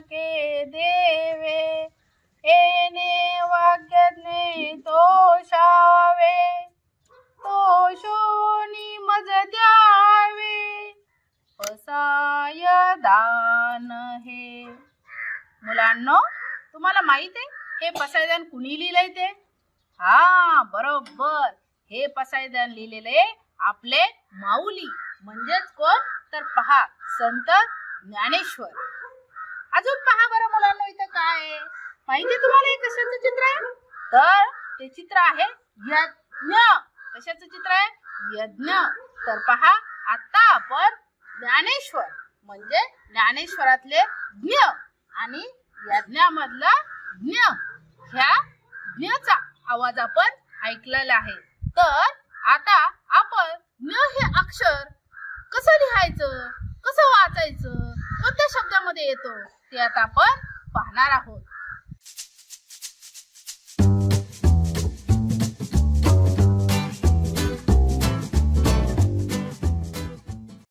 के देवे एने वाक्यने तोषावे तोषोनी मज द्यावे असाय दान हे। मुलांनो तुम्हाला माहित आहे हे पसायदान कुणी लिहिलंय ते? हा बरोबर, हे पसायदान लिहिलेले आपले माऊली म्हणजेच कोण तर पहा संत ज्ञानेश्वर। अजून पहा बरं मुलांनो इथं काय आहे माहिती तुम्हाला? कशाचं चित्र आहे तर ते चित्र आहे यज्ञ। कशाचं चित्र आहे? यज्ञ। तर पहा आता आपण ज्ञानेश्वर म्हणजे ज्ञानेश्वरातले ज्ञ आणि यज्ञामधलं ज्ञ ह्या ज्ञचा आवाज आपण ऐकलेला आहे। तर आता आपण ज्ञ हे अक्षर कसं लिहायचं, कसं वाचायचं, कोणत्या शब्दामध्ये येतो ते आता आपण पाहणार आहोत।